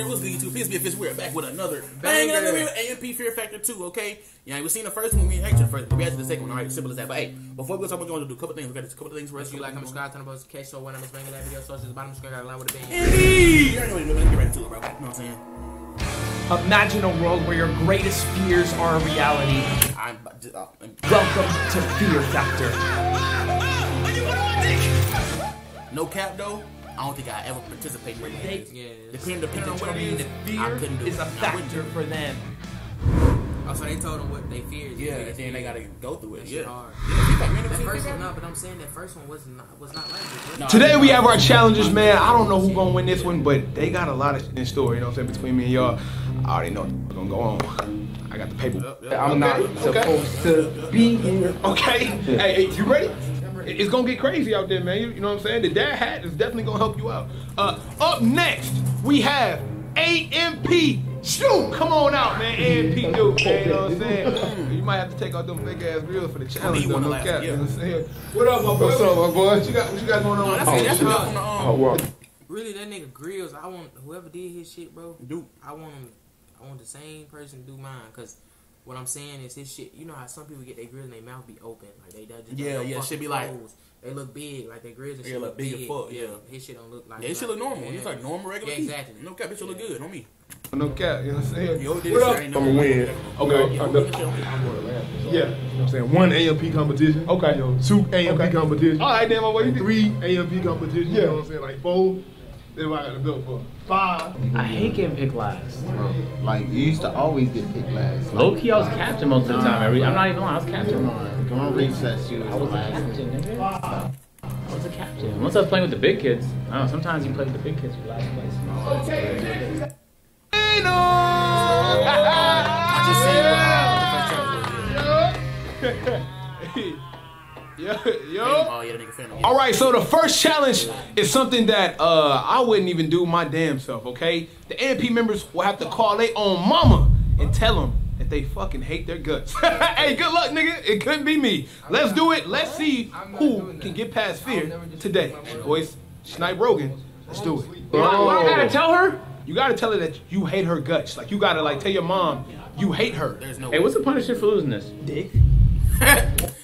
your host, YouTube. Please be a fish. We're back with another bang another review. AMP Fear Factor 2, okay? Yeah, we've seen the first one. We reacted to the first one. We reacted to the second one. Alright, simple as that. But hey, before we go, I'm going to do a couple things. We got a couple things for us. You like, comment, subscribe, turn on notifications. So when I'm banging that video, socials, bottom screen, got a line with a bang. Hey! You already know what you're doing. Get right to it, bro. You know what I'm saying? Imagine a world where your greatest fears are a reality. Welcome to Fear Doctor. No cap, though. I don't think I ever participate in it. Yeah, depending on what it is, I couldn't do it. It's a factor for them. Oh, so they told them what they feared. Yeah, and then they gotta go through it. Yeah. Hard. But I'm saying that first one was not like this. No, today we have our challenges, man. I don't know who's gonna win this one, but they got a lot of shit in store. You know what I'm saying? Between me and y'all, I already know what's gonna go on. I got the paper. I'm not supposed to be in here. Okay. Yeah. Hey, you ready? It's gonna get crazy out there, man. You know what I'm saying? The dad hat is definitely gonna help you out. Up next, we have AMP. Shoot! Come on out, man. AMP, dude. Man, you know what I'm saying? You might have to take out them big ass reels for the challenge. Though, no cap, you know what I'm saying? What up, my boy? What's up, my boy? What you got going on? Really, that nigga grills. I want whoever did his shit, bro. Dude, I want the same person to do mine, cause. What I'm saying is his shit. You know how some people get their grills and their mouth be open, like they just shit be like clothes. They look big, like their grills and shit look big. Yeah, his shit don't look like. His shit look normal. It's like normal, regular. Yeah, exactly. No cap, bitch, you look good on me. No cap, you know what I'm saying. Yo, this shit ain't no. I'ma win. Okay. Yeah, you know what I'm saying. 1 AMP competition. Okay. Yo, 2 AMP competition. All right, damn, my boy. 3 AMP competition. Yeah, you know what I'm saying. Like 4. Everybody got a bill for 5. I hate getting picked last. Like, you used to always get picked last. Low key, I was captain most of the time. I'm not even lying, I was captain. Don't recess you. I was a captain, nigga. I was a captain. Once I was playing with the big kids, I don't know, sometimes you play with the big kids for last place. All right, so the first challenge is something that I wouldn't even do my damn self, okay? The AMP members will have to call their own mama and tell them that they fucking hate their guts. Hey, good luck, nigga. It couldn't be me. Let's do it. Let's see who can get past fear today. Boys, Snipe Rogan, let's do it. What I gotta tell her? You gotta tell her that you hate her guts. Like, you gotta, like, tell your mom you hate her. There's no. Hey, what's the punishment for losing this? Dick.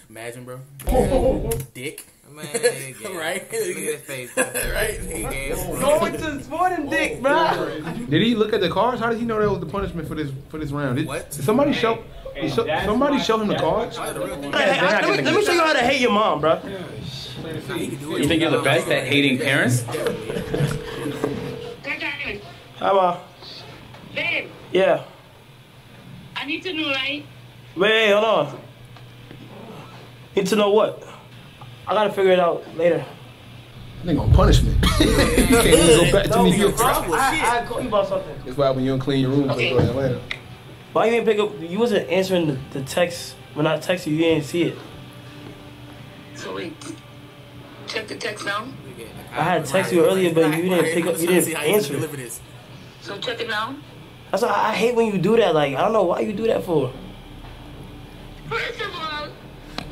Imagine, bro. Dick. Man, right? Look at his face. Right? Going to sporting dick, bro. Did he look at the cards? How did he know that was the punishment for this round? Did somebody show? Hey, somebody show him the cards. Let me show you how to hate your mom, bro. You think you're the best at hating parents? Hi, Ma. Babe. Yeah. I need to know, right? Wait, hold on. Need to know what? I gotta figure it out later. That nigga on punishment. You can't even go back to New York. I call you about something. That's why when you don't clean your room, you go to Atlanta. Why you didn't pick up? You wasn't answering the text. When I texted you, you didn't see it. So wait, check the text now? I had texted you earlier, but you didn't pick up. You didn't answer it. So check it now? That's why I hate when you do that. Like, I don't know why you do that for. First of all,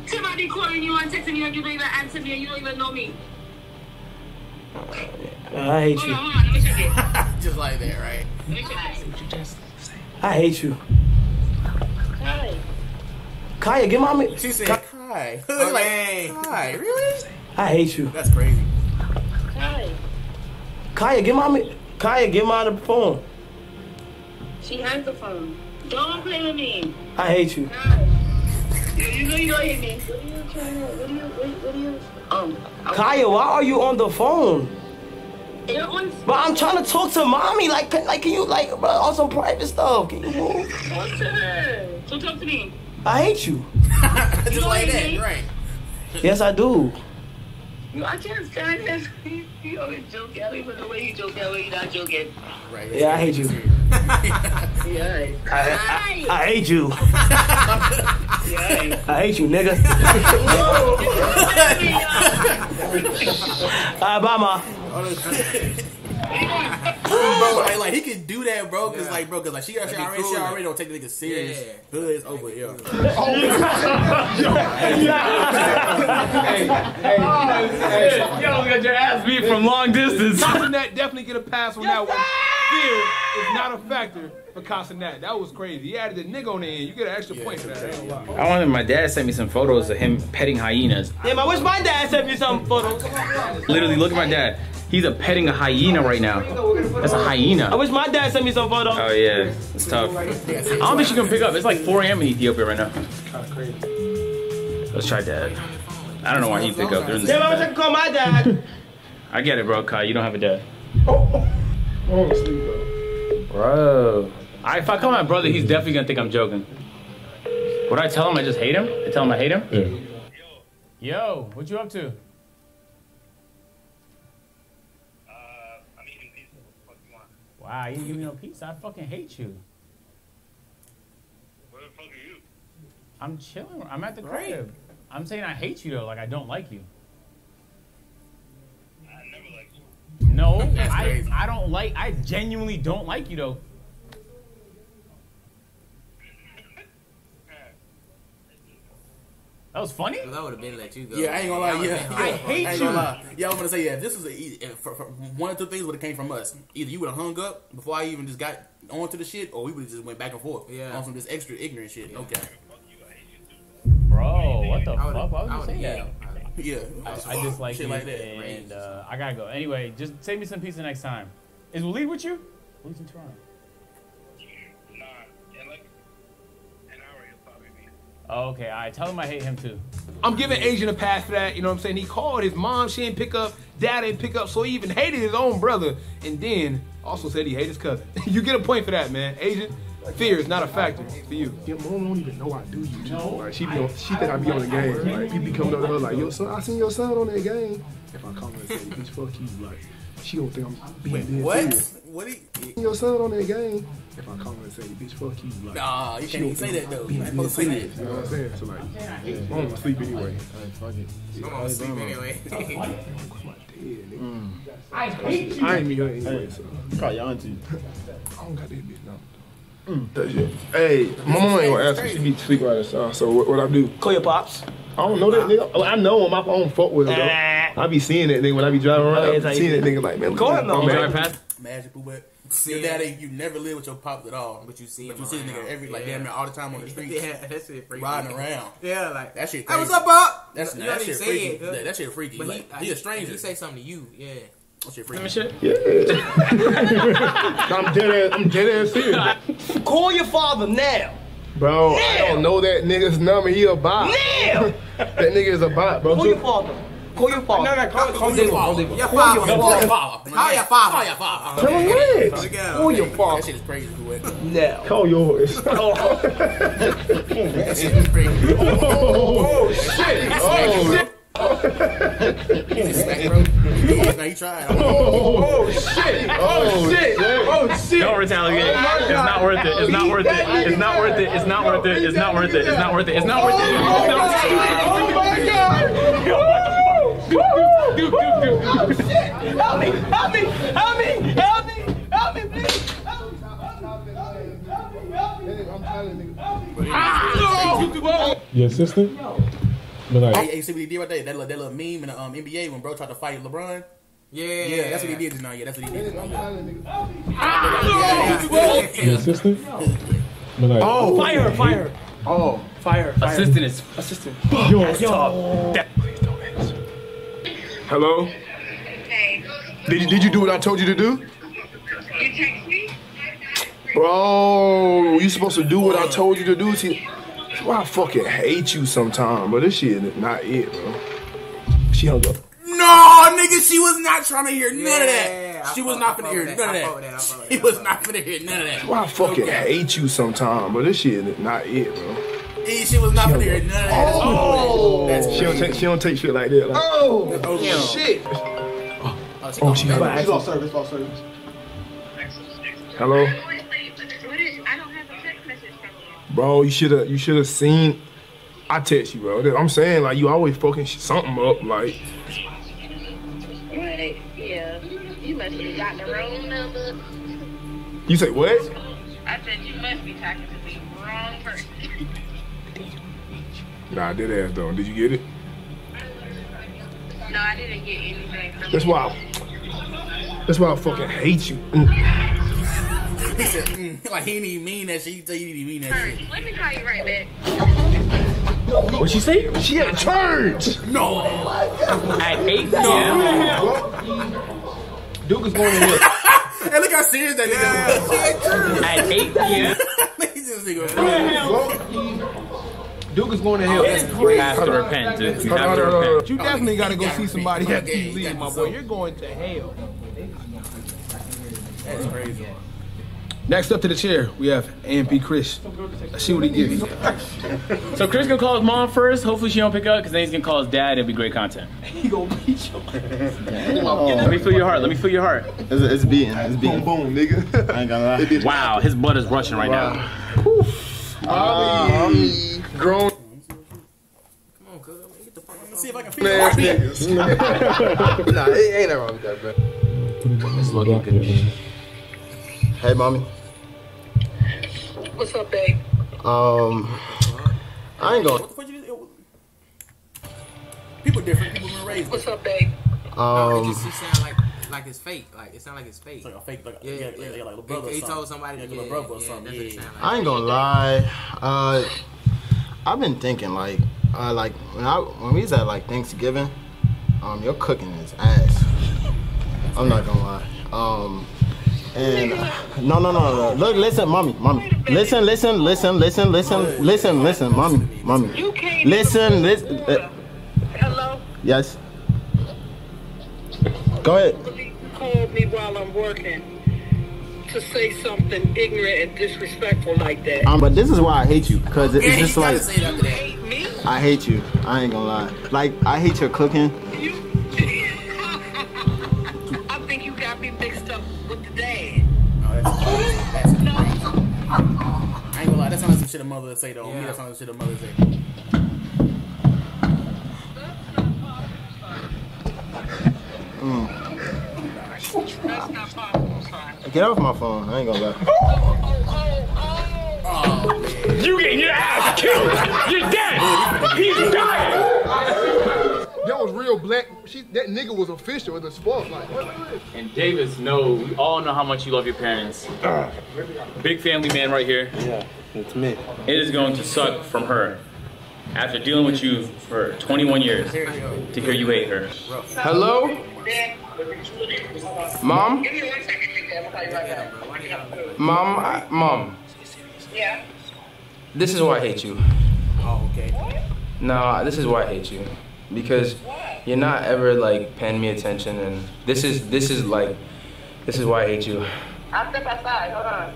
somebody calling you and texting you and you don't even answer me and you don't even know me. I hate you. Hold on, let me check it. Just like that, right? Let me check it. I hate you. Kai. Kaya, get mommy. She said Kai. Kai, really? I hate you. That's crazy. Kai. Kaya, get mommy. Kaya, get mom the phone. She has the phone. Don't play with me. I hate you. Kai. You know you don't hear me. What are you Kaya, why are you on the phone? But I'm trying to talk to mommy. Like can you like on some private stuff? Can you move? Talk to her. So talk to me. I hate you. Just like that, right? Yes, I do. No, I can't stand this. You always joke at me, but the way you joke at me, you're not joking. Right. Yeah, I hate you. Yeah. I hate you. I hate you, nigga. Alright, bye, Ma. Bro, like he can do that, bro. Cause like, bro, cause like she already don't take the nigga serious. Hood is over here. Hey, y'all got your ass beat from long distance. That definitely get a pass on that one. fear is not a factor for Casanat. That was crazy. He added a nigga on the end. You get an extra point for that. I wanted my dad sent me some photos of him petting hyenas. Damn, I wish my dad sent me some photos. Literally, look at my dad. He's petting a hyena right now. That's a hyena. I wish my dad sent me some photos. Oh yeah, it's tough. I don't think she can pick up. It's like 4 a.m. in Ethiopia right now. Kind of crazy. Let's try dad. I don't know why he pick up. They're in the same bed. I wish I could call my dad. I get it, bro. Kai, you don't have a dad. Oh, sleep, bro. Alright, if I call my brother, he's definitely gonna think I'm joking. Would I tell him I just hate him? I tell him I hate him? Yeah. Yo, what you up to? I'm eating pizza. What the fuck you want? Wow, you didn't give me no pizza. I fucking hate you. Where the fuck are you? I'm chilling. I'm at the crib. I'm saying I hate you though, like I don't like you. No, I don't like, I genuinely don't like you though. That was funny? Well, I would have been let you go. Yeah, I ain't gonna lie, I hate you. Yeah, I was gonna say, yeah, this was one of two things would have came from us. Either you would have hung up before I even just got onto the shit, or we would have just went back and forth on some just extra ignorant shit. Yeah. Okay. Bro, what the fuck? Why would you say that? Yeah, I just like you, like that. And I gotta go. Anyway, just save me some pizza next time. Is Waleed with you? Waleed's in Toronto. Nah, in like an hour he'll probably be. Oh, okay, all right. Tell him I hate him too. I'm giving Asian a pass for that. You know what I'm saying? He called his mom. She didn't pick up. Dad didn't pick up. So he even hated his own brother, and then also said he hated his cousin. You get a point for that, man. Asian. Fear is not a factor for you. Your mom don't even know I do you. No, like she think I be on the game. Like people coming up to her like, yo son, I seen your son on that game. If I come and say, bitch, fuck you, like she don't think I'm being dead. What? What? Your son on that game. If I come and say, bitch, fuck you, like nah, you can't say that though. You're supposed to say that. You know what I'm saying? So like, mom gonna sleep anyway. Fuck it. Mom gonna sleep anyway. I hate you. I ain't meet her anyway. Call your auntie. I don't got that bitch now. Hey, my mom ain't gonna ask me. She be sleeping right outside. So what I do? Call your pops. I don't know that nigga. I know him. I don't fuck with him though. I be seeing that nigga when I be driving around. I be seeing that nigga like, man, call him though. Magic Pooh Butt. Your daddy, you never live with your pops at all, but you see him. You see the nigga every like damn near all the time on the streets. Yeah, that shit freaky. Riding around. Yeah, like that shit. Hey, what's up, Pop? That's that shit freaky. That shit freaky. But he a stranger. He say something to you. Yeah. What's your friend? Shit? Yeah. I'm dead ass serious. Call your father now. Bro, I don't know that nigga's number. He a bot. Now! That nigga is a bot, bro. Call your father. Call your father. No, call your father. Call your father. Call your father. Tell him what? Call your father. That shit is crazy. Now. Call yours. That shit is crazy. Oh, shit. Oh, shit. Oh shit! Oh shit! Oh shit! Don't retaliate. It's not worth it. It's not worth it. It's not worth it. It's not worth it. It's not worth it. It's not worth it. It's not worth it. Oh my god! Oh shit! Help me! Help me! Help me! Help me! Help me! Please! Help me! Help me! Help me! Your sister? Like, hey, see what he did right there? That little meme in the NBA when bro tried to fight LeBron. Yeah, that's what he did just now. Yeah, that's what he did just now. Assistant? Like, oh, fire! Oh, fire! Assistant. Yo. Please don't answer. Hello. Hey. Did you do what I told you to do? You text me. Bro, you supposed to do what I told you to do. Why I fucking hate you sometime, but this shit is not it, bro. She hung up. No, nigga, she was not trying to hear none of that. She was not finna hear none of that. She was not finna hear none of that. Why I fucking hate you sometime, but this shit is not it, bro. She was not finna hear none of that. Oh, that's she don't take shit like that. Like, oh shit. Oh, she lost service. Hello. Bro, you should have seen. I text you, bro. I'm saying like you always fucking something up, like. What? Yeah, you must have got the wrong number. You say what? I said you must be talking to the wrong person. Nah, I did ask though. Did you get it? No, I didn't get anything. That's why. That's why I fucking hate you. He said, like, he didn't even mean that shit. He didn't even mean that shit. Let me call you right back. What'd she say? She at church! No! At 8 no. Duke is going to work. Hey, look how serious that nigga was. At 8 p.m. Duke is going to hell. You have to repent, dude. You have to repent. You definitely got to go see somebody after you leave, my boy. You're going to hell. That's crazy. Next up to the chair, we have AMP Chris. Let's see what he gives. So Chris gonna call his mom first. Hopefully she don't pick up, because then he's gonna call his dad. It'll be great content. He gonna beat your ass. Let me feel your heart. Let me feel your heart. It's beating. It's beating. Boom, boom, nigga. I ain't gonna lie. Wow, his blood is rushing right now. Whew. Grown. Come on, cuz. Get the fuck up. Let's see if I can feel your niggas. Nah, it ain't nothing wrong with that, bro. It's looking good. Hey, mommy. What's up, babe? I ain't gonna. People different. People been raised. What's up, babe? No, it just sound like it's fake. Like it sound like it's fake. It's like a fake. Like, yeah, like a brother. He told somebody to get a brother or something. Yeah. Like. I ain't gonna lie. I've been thinking like when we was at like Thanksgiving, your cooking is ass. I'm not gonna lie. And no. Look, listen, mommy. Listen, mommy. You can't listen. Hello? Yes. Go ahead. You called me while I'm working to say something ignorant and disrespectful like that. But this is why I hate you, because it's just like, I hate you. I ain't gonna lie. Like, I hate your cooking. I think you got me mixed up. I ain't gonna lie, that sounds like some shit a mother would say though. Yeah. That sounds like shit a mother would say. That's not possible, son. Get off my phone, I ain't gonna lie. Oh, you getting your ass killed! You're dead! He's dying! That was real black. That nigga was official in the sport. Like, and Davis, we all know how much you love your parents. Big family man right here. Yeah, it's me. It is going to suck from her. After dealing with you for 21 years, to hear you hate her. Hello? Mom? Mom. Yeah? This is why I hate you. Oh, okay. No, this is why I hate you. Because you're not ever like paying me attention, and this is why I hate you. I'll step outside. Hold on.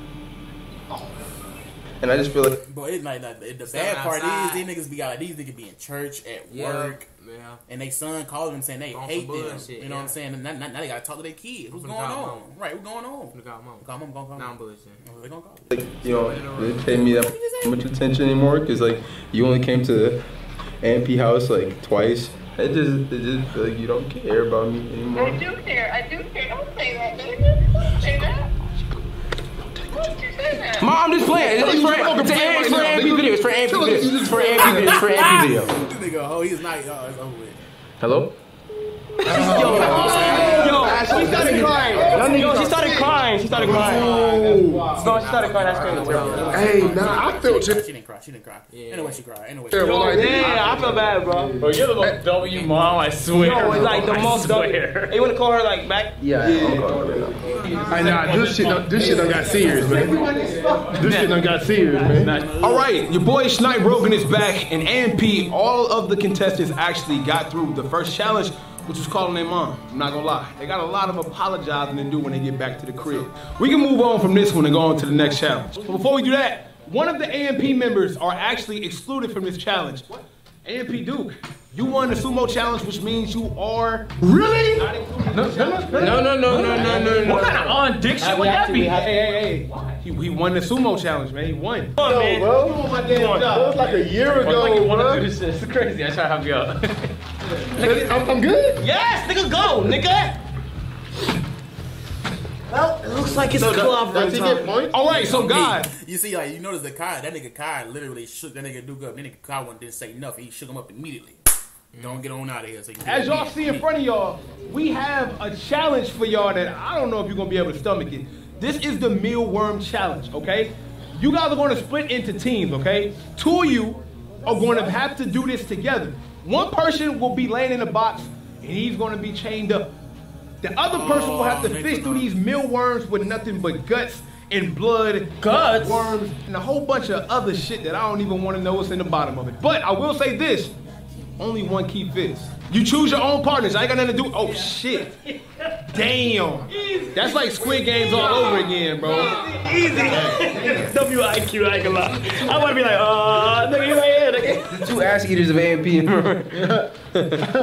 And I just feel like, boy, it might not. The bad part is these niggas be out. These niggas be in church, at work, and they son called them saying they hate them. You know what I'm saying? And now they gotta talk to their kids. What's going on? Right? What's going on? Gonna call mom. You know, they pay me that much attention anymore, because like you only came to AMP house like twice. It just feel like you don't care about me anymore. I do care. Don't say that, baby. Don't say that. Don't you say that? Mom, I'm just playing. It's for AMP video. It's for AMP video. It's for AMP video. It's for AMP video. This nigga, oh, he's nice. Oh, it's over with. Hello? She started crying. No, she started crying. That's crazy. Hey, nah, I felt it. She didn't cry. Yeah. Anyway, she cried. Anyway. Yeah, I feel bad, bro. Bro, you're the most W mom, I swear. No, it's like the most W. You want to call her like back? Yeah. I know. This shit done got serious, man. All right, your boy Snipe Rogan is back, and AMP. All of the contestants actually got through the first challenge, which was calling their mom. I'm not gonna lie. They got a lot of apologizing to do when they get back to the crib. We can move on from this one and go on to the next challenge. But before we do that, one of the AMP members are actually excluded from this challenge. AMP Duke, you won the sumo challenge, which means you are really? No. What kind of on dick shit would that be? Hey. He won the sumo challenge, man. He won. Come on, man. Bro. You won my damn job. That was like a year ago. I want to do this shit. It's crazy. I try to help you out. Nigga, I'm good? Yes, nigga, go, nigga! Well, it looks like it's club right time. Alright, so God. You see, like, you notice that Kai, literally shook that nigga Duke up. That nigga Kai didn't say nothing. He shook him up immediately. Don't get on out of here. So as y'all see in front of y'all, we have a challenge for y'all that I don't know if you're going to be able to stomach it. This is the mealworm challenge, okay? You guys are going to split into teams, okay? Two of you are going to have to do this together. One person will be laying in a box, and he's going to be chained up. The other person will have to fish through these mealworms with nothing but guts and blood, guts, worms, and a whole bunch of other shit that I don't even want to know what's in the bottom of it. But I will say this, only one key fits. You choose your own partners. I ain't got nothing to do. Oh, shit. Damn. Easy. That's like Squid Games all over again, bro. Easy. W-I-Q, I ain't gonna lie. I want to be like, nigga, you right here, nigga. The two ass eaters of AMP.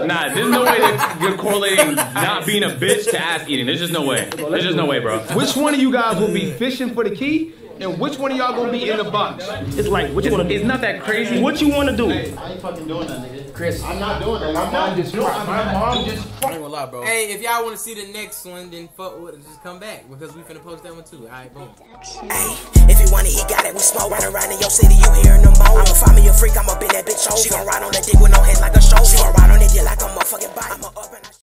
Nah, there's no way they're correlating not being a bitch to ass eating. There's just no way. There's just no way, bro. Which one of you guys will be fishing for the key? And which one of y'all gonna be in the box? It's like, what you wanna do? It's not that crazy. What you wanna do? Hey, I ain't fucking doing that, nigga. Chris, I'm not doing that. My mom just I ain't gonna lie, bro. Hey, if y'all wanna see the next one, then fuck with it. Just come back, because we finna post that one too. Alright, boom. Hey, if you want it, he got it. We smoke right around in your city, you hearin' them bones. I'ma find me a freak, I'ma be that bitch. She gon' ride on that dick with no hands like a show. She gon' ride on that dick like a motherfucking bike.